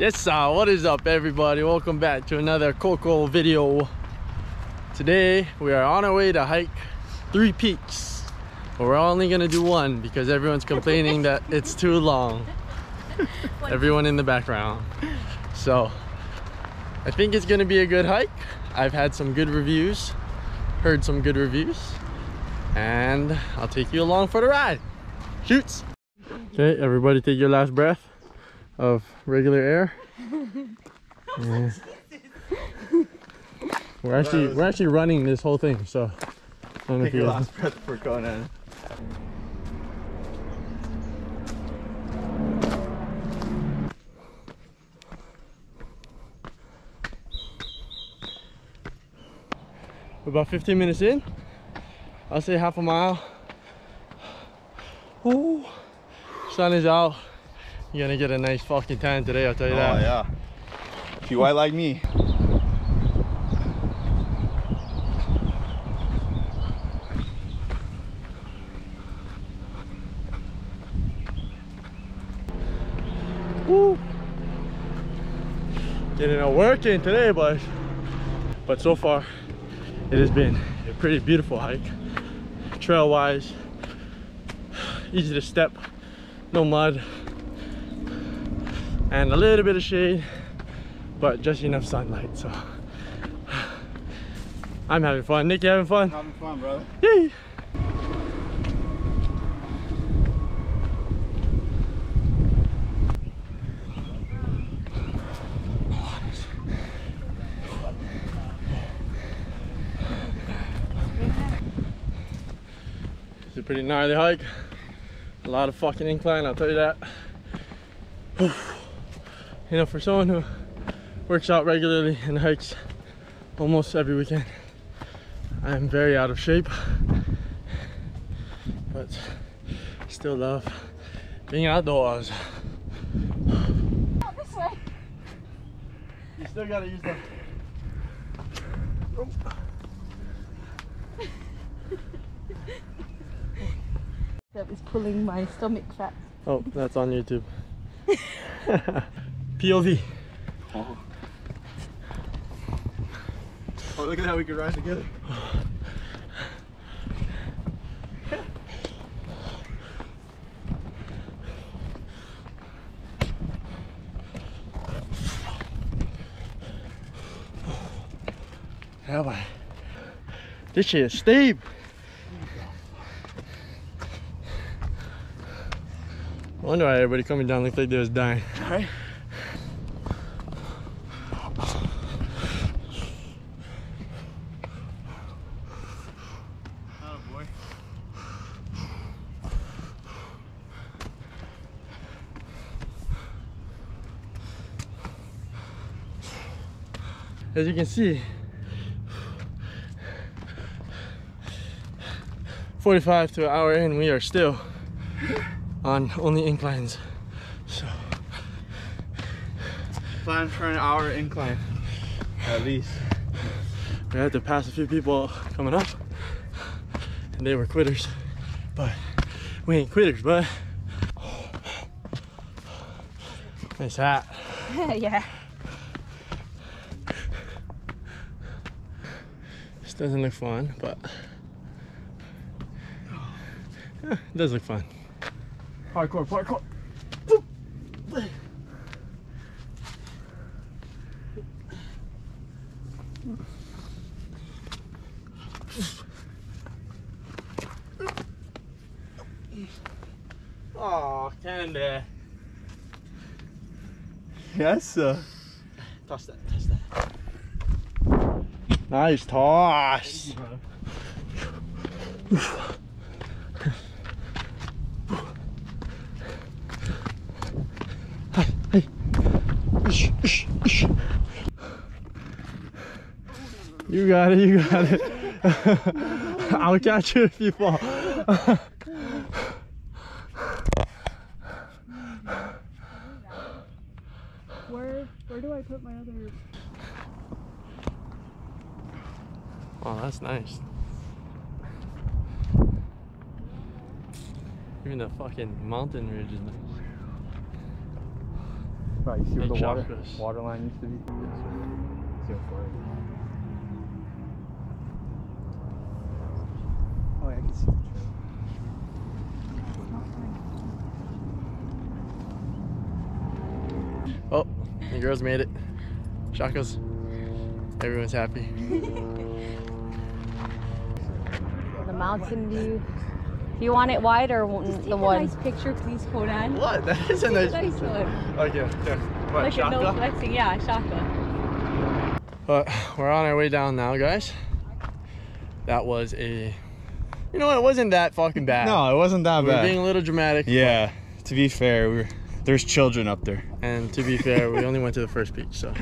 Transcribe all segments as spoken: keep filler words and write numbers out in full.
Yes sir, what is up everybody? Welcome back to another Coco video. Today we are on our way to hike three peaks, but we're only gonna do one because everyone's complaining that it's too long. Everyone in the background. So I think it's gonna be a good hike. I've had some good reviews, heard some good reviews, and I'll take you along for the ride. Shoots. Okay, everybody take your last breath of regular air. Yeah. We're actually we're actually running this whole thing, so I don't know if you guys... Take your last breath before going in. About fifteen minutes in, I'll say half a mile. Ooh, sun is out. You're gonna get a nice fucking tan today, I'll tell you oh, that. Oh yeah. If you white like me. Woo! Getting a work in today, boys. But so far, it has been a pretty beautiful hike. Trail-wise, easy to step, no mud, and a little bit of shade, but just enough sunlight. So I'm having fun. Nick, you having fun? Having fun, brother. Yay! It's a pretty gnarly hike. A lot of fucking incline, I'll tell you that. Whew. You know, for someone who works out regularly and hikes almost every weekend, I am very out of shape, but still love being outdoors. Oh, this way. You still gotta use the... Oh. That was pulling my stomach fat. Oh, that's on YouTube. P O V. Oh. Oh, look at how we could ride together. Yeah, boy. This shit is steep. I wonder why everybody coming down looked like they was dying. All right. As you can see, forty-five to an hour in, we are still on only inclines. So plan for an hour incline at least. We had to pass a few people coming up and they were quitters, but we ain't quitters, but nice hat. Yeah. Doesn't look fun, but yeah, it does look fun. Hardcore, parkour. Oh, candy. Yes, sir. Toss that, toss that. Nice toss. You, hey, hey. Ish, ish, ish. You got it, you got it. I'll catch you if you fall. Where, where do I put my other... Oh, that's nice. Even the fucking mountain ridge is nice. Right, you see where the water, water line used to be? Yes, oh, yeah, I can see the trail. Oh, the girls made it. Chacos. Everyone's happy. The mountain view. If you want it wide or just the one? Just take a nice picture, please, Conan. What? That is a nice, a nice picture. One. Okay, yeah. What, like Shaka? No flexing. Yeah, Shaka. But we're on our way down now, guys. That was a... You know what? It wasn't that fucking bad. No, it wasn't that we bad. We were being a little dramatic. Yeah, but... to be fair, we were... There's children up there. And to be fair, we only went to the first beach, so...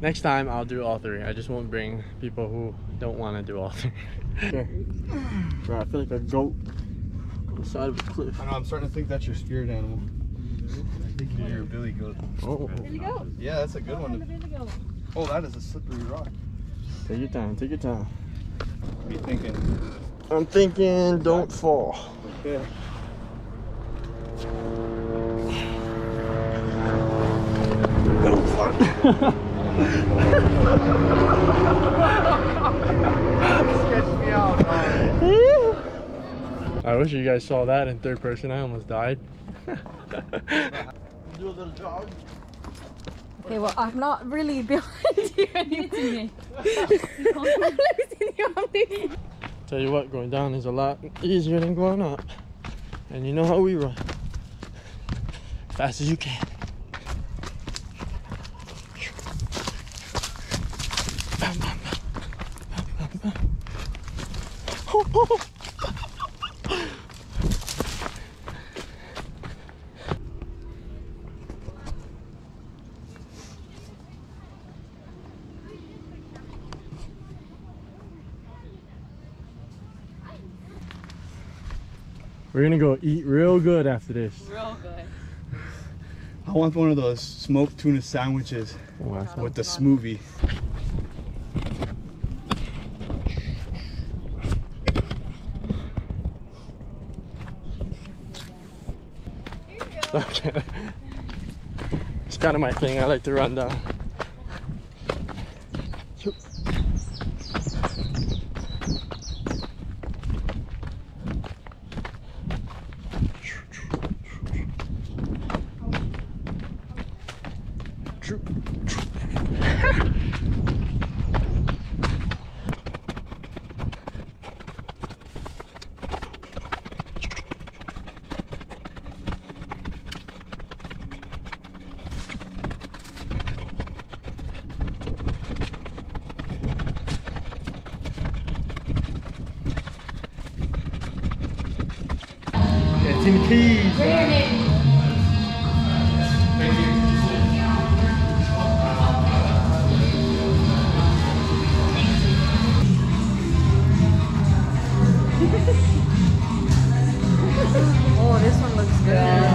Next time, I'll do all three. I just won't bring people who don't want to do all three. Okay. Bro, I feel like a goat on the side of a cliff. I know, I'm starting to think that's your spirit animal. I think you're a billy goat. Oh. Billy goat? Yeah, that's a good one. To... Oh, that is a slippery rock. Take your time, take your time. What are you thinking? I'm thinking don't fall. Okay. Don't fall. I wish you guys saw that in third person. I almost died. Do a little jog. Okay, well, I'm not really behind you anymore. I'm losing you. Tell you what, going down is a lot easier than going up. And you know how we run. Fast as you can. We're gonna go eat real good after this. Real good. I want one of those smoked tuna sandwiches wow. with the smoothie. Okay. It's kind of my thing. I like to run down. In peace. Thank you. Oh, this one looks good.